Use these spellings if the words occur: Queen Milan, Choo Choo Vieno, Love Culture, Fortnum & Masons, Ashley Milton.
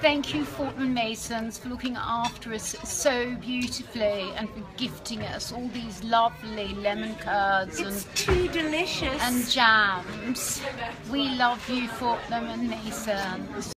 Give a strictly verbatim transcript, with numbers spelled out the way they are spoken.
Thank you, Fortnum and Masons, for looking after us so beautifully and for gifting us all these lovely lemon curds it's and too delicious and jams. We love you, Fortnum and Masons.